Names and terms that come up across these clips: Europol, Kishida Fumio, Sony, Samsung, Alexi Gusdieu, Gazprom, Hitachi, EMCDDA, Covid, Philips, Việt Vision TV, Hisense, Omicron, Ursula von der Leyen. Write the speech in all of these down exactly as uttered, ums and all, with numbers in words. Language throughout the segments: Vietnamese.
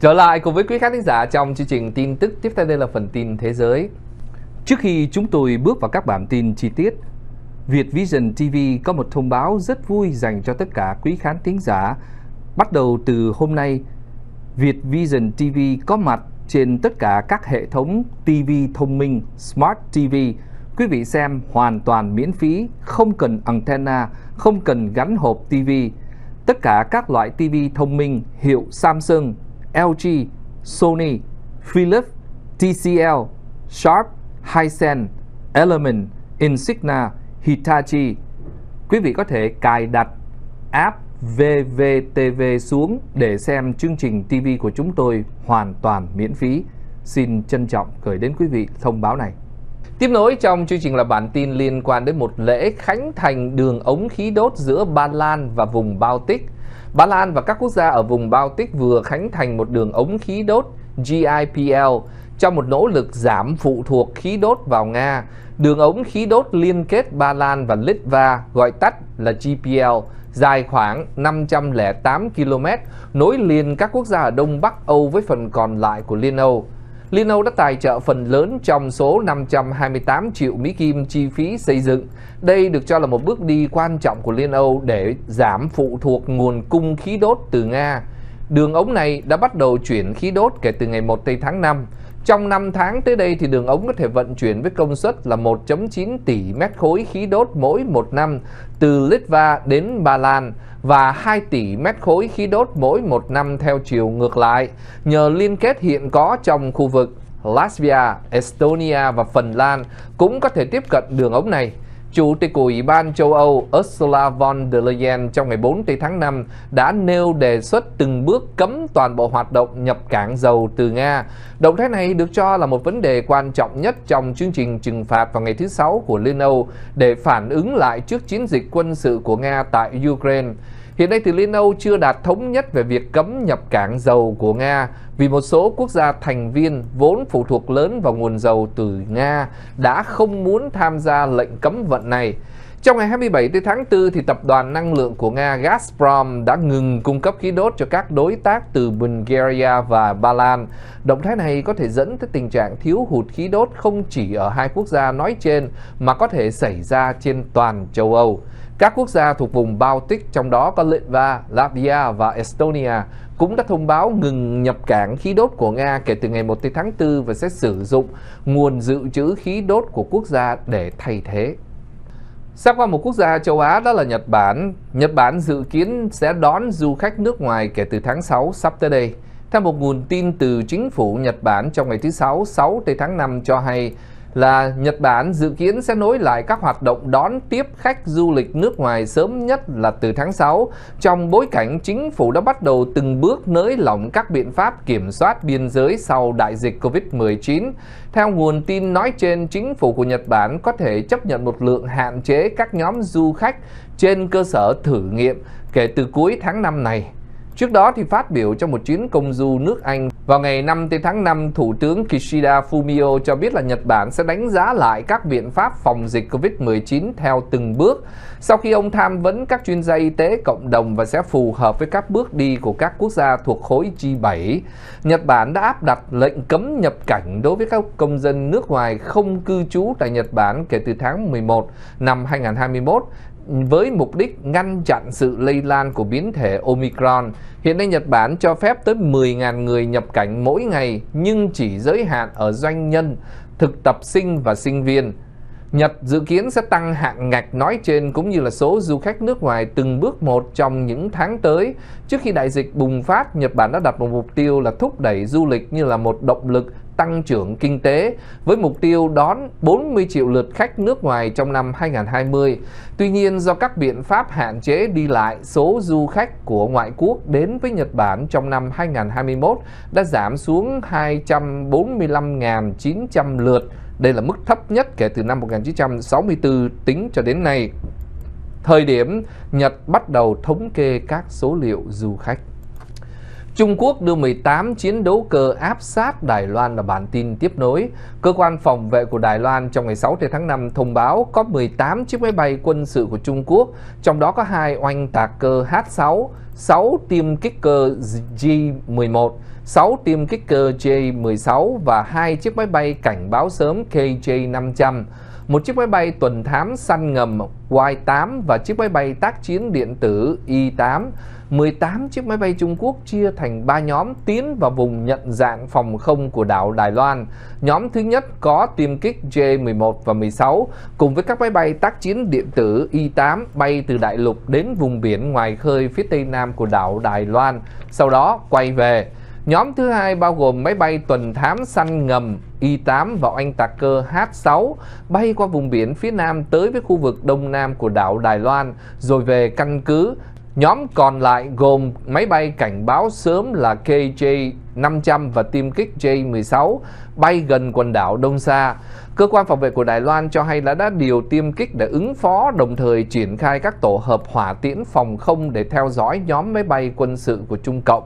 Trở lại cùng với quý khán thính giả trong chương trình tin tức, tiếp theo đây là phần tin thế giới. Trước khi chúng tôi bước vào các bản tin chi tiết, Việt Vision ti vi có một thông báo rất vui dành cho tất cả quý khán thính giả. Bắt đầu từ hôm nay, Việt Vision ti vi có mặt trên tất cả các hệ thống ti vi thông minh Smart ti vi. Quý vị xem hoàn toàn miễn phí, không cần antenna, không cần gắn hộp ti vi. Tất cả các loại ti vi thông minh hiệu Samsung, lờ giê, Sony, Philips, tê xê lờ, Sharp, Hisense, Element, Insignia, Hitachi. Quý vị có thể cài đặt app vê vê tê vê xuống để xem chương trình ti vi của chúng tôi hoàn toàn miễn phí. Xin trân trọng gửi đến quý vị thông báo này. Tiếp nối trong chương trình là bản tin liên quan đến một lễ khánh thành đường ống khí đốt giữa Ba Lan và vùng Baltic. Ba Lan và các quốc gia ở vùng Baltic vừa khánh thành một đường ống khí đốt giê i pê lờ trong một nỗ lực giảm phụ thuộc khí đốt vào Nga. Đường ống khí đốt liên kết Ba Lan và Litva, gọi tắt là giê pê lờ, dài khoảng năm trăm lẻ tám ki lô mét, nối liền các quốc gia ở Đông Bắc Âu với phần còn lại của Liên Âu. Liên Âu đã tài trợ phần lớn trong số năm trăm hai mươi tám triệu Mỹ Kim chi phí xây dựng. Đây được cho là một bước đi quan trọng của Liên Âu để giảm phụ thuộc nguồn cung khí đốt từ Nga. Đường ống này đã bắt đầu chuyển khí đốt kể từ ngày một tây tháng năm. Trong năm tháng tới đây thì đường ống có thể vận chuyển với công suất là một phẩy chín tỷ mét khối khí đốt mỗi một năm từ Litva đến Ba Lan và hai tỷ mét khối khí đốt mỗi một năm theo chiều ngược lại nhờ liên kết hiện có trong khu vực. Latvia, Estonia và Phần Lan cũng có thể tiếp cận đường ống này. Chủ tịch của Ủy ban châu Âu Ursula von der Leyen trong ngày bốn tây tháng năm đã nêu đề xuất từng bước cấm toàn bộ hoạt động nhập cảng dầu từ Nga. Động thái này được cho là một vấn đề quan trọng nhất trong chương trình trừng phạt vào ngày thứ Sáu của Liên Âu để phản ứng lại trước chiến dịch quân sự của Nga tại Ukraine. Hiện nay thì Liên Âu chưa đạt thống nhất về việc cấm nhập cảng dầu của Nga vì một số quốc gia thành viên vốn phụ thuộc lớn vào nguồn dầu từ Nga đã không muốn tham gia lệnh cấm vận này. Trong ngày hai mươi bảy tháng tư, thì Tập đoàn Năng lượng của Nga Gazprom đã ngừng cung cấp khí đốt cho các đối tác từ Bulgaria và Ba Lan. Động thái này có thể dẫn tới tình trạng thiếu hụt khí đốt không chỉ ở hai quốc gia nói trên mà có thể xảy ra trên toàn châu Âu. Các quốc gia thuộc vùng Baltic, trong đó có Litva, Latvia và Estonia, cũng đã thông báo ngừng nhập cảng khí đốt của Nga kể từ ngày một tháng tư và sẽ sử dụng nguồn dự trữ khí đốt của quốc gia để thay thế. Sang qua một quốc gia châu Á, đó là Nhật Bản. Nhật Bản dự kiến sẽ đón du khách nước ngoài kể từ tháng sáu sắp tới đây. Theo một nguồn tin từ chính phủ Nhật Bản trong ngày thứ Sáu, sáu tây tháng năm cho hay là Nhật Bản dự kiến sẽ nối lại các hoạt động đón tiếp khách du lịch nước ngoài sớm nhất là từ tháng sáu, trong bối cảnh chính phủ đã bắt đầu từng bước nới lỏng các biện pháp kiểm soát biên giới sau đại dịch Covid mười chín. Theo nguồn tin nói trên, chính phủ của Nhật Bản có thể chấp nhận một lượng hạn chế các nhóm du khách trên cơ sở thử nghiệm kể từ cuối tháng năm này. Trước đó thì phát biểu trong một chuyến công du nước Anh vào ngày năm tây tháng năm, Thủ tướng Kishida Fumio cho biết là Nhật Bản sẽ đánh giá lại các biện pháp phòng dịch Covid mười chín theo từng bước sau khi ông tham vấn các chuyên gia y tế cộng đồng và sẽ phù hợp với các bước đi của các quốc gia thuộc khối G bảy. Nhật Bản đã áp đặt lệnh cấm nhập cảnh đối với các công dân nước ngoài không cư trú tại Nhật Bản kể từ tháng mười một năm hai nghìn không trăm hai mươi mốt. Với mục đích ngăn chặn sự lây lan của biến thể Omicron. Hiện nay Nhật Bản cho phép tới mười nghìn người nhập cảnh mỗi ngày nhưng chỉ giới hạn ở doanh nhân, thực tập sinh và sinh viên. Nhật dự kiến sẽ tăng hạn ngạch nói trên cũng như là số du khách nước ngoài từng bước một trong những tháng tới. Trước khi đại dịch bùng phát, Nhật Bản đã đặt một mục tiêu là thúc đẩy du lịch như là một động lực tăng trưởng kinh tế với mục tiêu đón bốn mươi triệu lượt khách nước ngoài trong năm hai nghìn không trăm hai mươi. Tuy nhiên, do các biện pháp hạn chế đi lại, số du khách của ngoại quốc đến với Nhật Bản trong năm hai nghìn không trăm hai mươi mốt đã giảm xuống hai trăm bốn mươi lăm nghìn chín trăm lượt. Đây là mức thấp nhất kể từ năm một nghìn chín trăm sáu mươi tư tính cho đến nay, thời điểm Nhật bắt đầu thống kê các số liệu du khách. Trung Quốc đưa mười tám chiến đấu cơ áp sát Đài Loan là bản tin tiếp nối. Cơ quan phòng vệ của Đài Loan trong ngày sáu tháng năm thông báo có mười tám chiếc máy bay quân sự của Trung Quốc, trong đó có hai oanh tạc cơ H sáu, sáu tiêm kích cơ G mười một, sáu tiêm kích cơ J mười sáu và hai chiếc máy bay cảnh báo sớm K J năm trăm, một chiếc máy bay tuần thám săn ngầm Y tám và chiếc máy bay tác chiến điện tử I tám. mười tám chiếc máy bay Trung Quốc chia thành ba nhóm tiến vào vùng nhận dạng phòng không của đảo Đài Loan. Nhóm thứ nhất có tiêm kích J mười một và mười sáu cùng với các máy bay tác chiến điện tử I tám bay từ đại lục đến vùng biển ngoài khơi phía tây nam của đảo Đài Loan, sau đó quay về. Nhóm thứ hai bao gồm máy bay tuần thám săn ngầm I tám và oanh tạc cơ H sáu bay qua vùng biển phía nam tới với khu vực đông nam của đảo Đài Loan rồi về căn cứ. Nhóm còn lại gồm máy bay cảnh báo sớm là K J năm trăm và tiêm kích J mười sáu bay gần quần đảo Đông Sa. Cơ quan phòng vệ của Đài Loan cho hay là đã điều tiêm kích để ứng phó, đồng thời triển khai các tổ hợp hỏa tiễn phòng không để theo dõi nhóm máy bay quân sự của Trung Cộng.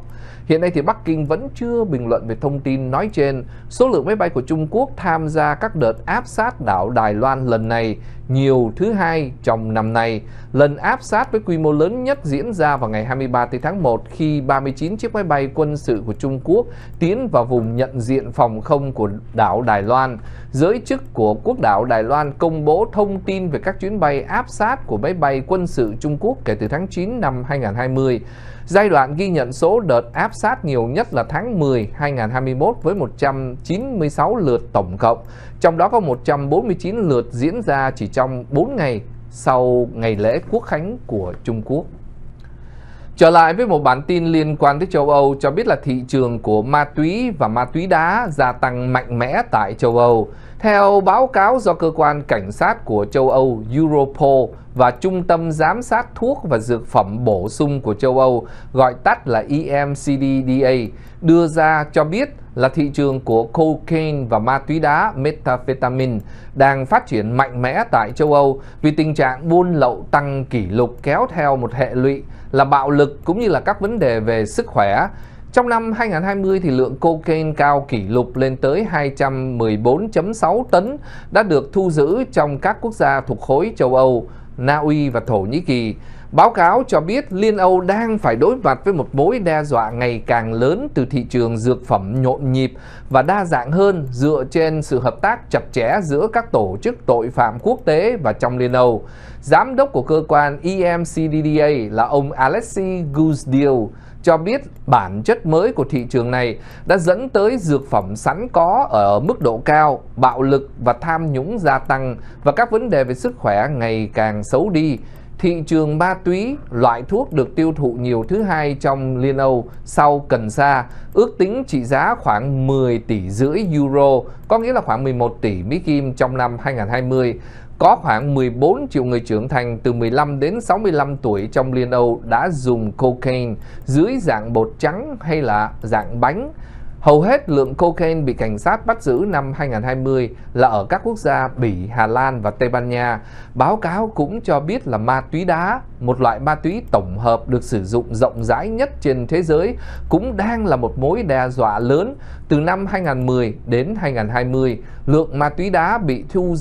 Hiện nay thì Bắc Kinh vẫn chưa bình luận về thông tin nói trên. Số lượng máy bay của Trung Quốc tham gia các đợt áp sát đảo Đài Loan lần này nhiều thứ hai trong năm nay. Lần áp sát với quy mô lớn nhất diễn ra vào ngày hai mươi ba tháng một khi ba mươi chín chiếc máy bay quân sự của Trung Quốc tiến vào vùng nhận diện phòng không của đảo Đài Loan. Giới chức của quốc đảo Đài Loan công bố thông tin về các chuyến bay áp sát của máy bay quân sự Trung Quốc kể từ tháng chín năm hai nghìn không trăm hai mươi. Giai đoạn ghi nhận số đợt áp sát nhiều nhất là tháng mười năm hai nghìn không trăm hai mươi mốt với một trăm chín mươi sáu lượt tổng cộng, trong đó có một trăm bốn mươi chín lượt diễn ra chỉ trong bốn ngày sau ngày lễ Quốc khánh của Trung Quốc. Trở lại với một bản tin liên quan tới châu Âu cho biết là thị trường của ma túy và ma túy đá gia tăng mạnh mẽ tại châu Âu. Theo báo cáo do cơ quan cảnh sát của châu Âu Europol và Trung tâm Giám sát Thuốc và Dược phẩm Bổ sung của châu Âu, gọi tắt là E M C D D A, đưa ra cho biết là thị trường của cocaine và ma túy đá methamphetamine đang phát triển mạnh mẽ tại châu Âu vì tình trạng buôn lậu tăng kỷ lục kéo theo một hệ lụy là bạo lực cũng như là các vấn đề về sức khỏe. Trong năm hai nghìn không trăm hai mươi thì lượng cocaine cao kỷ lục lên tới hai trăm mười bốn phẩy sáu tấn đã được thu giữ trong các quốc gia thuộc khối châu Âu, Na Uy và Thổ Nhĩ Kỳ. Báo cáo cho biết Liên Âu đang phải đối mặt với một mối đe dọa ngày càng lớn từ thị trường dược phẩm nhộn nhịp và đa dạng hơn dựa trên sự hợp tác chặt chẽ giữa các tổ chức tội phạm quốc tế và trong Liên Âu. Giám đốc của cơ quan E M C D D A là ông Alexi Gusdieu cho biết bản chất mới của thị trường này đã dẫn tới dược phẩm sẵn có ở mức độ cao, bạo lực và tham nhũng gia tăng và các vấn đề về sức khỏe ngày càng xấu đi. Thị trường ma túy, loại thuốc được tiêu thụ nhiều thứ hai trong Liên Âu sau cần sa, ước tính trị giá khoảng mười tỷ rưỡi euro, có nghĩa là khoảng mười một tỷ Mỹ Kim trong năm hai nghìn không trăm hai mươi. Có khoảng mười bốn triệu người trưởng thành từ mười lăm đến sáu mươi lăm tuổi trong Liên Âu đã dùng cocaine dưới dạng bột trắng hay là dạng bánh. Hầu hết lượng cocaine bị cảnh sát bắt giữ năm hai nghìn không trăm hai mươi là ở các quốc gia Bỉ, Hà Lan và Tây Ban Nha. Báo cáo cũng cho biết là ma túy đá, một loại ma túy tổng hợp được sử dụng rộng rãi nhất trên thế giới, cũng đang là một mối đe dọa lớn. Từ năm hai nghìn không trăm mười đến hai nghìn không trăm hai mươi, lượng ma túy đá bị thu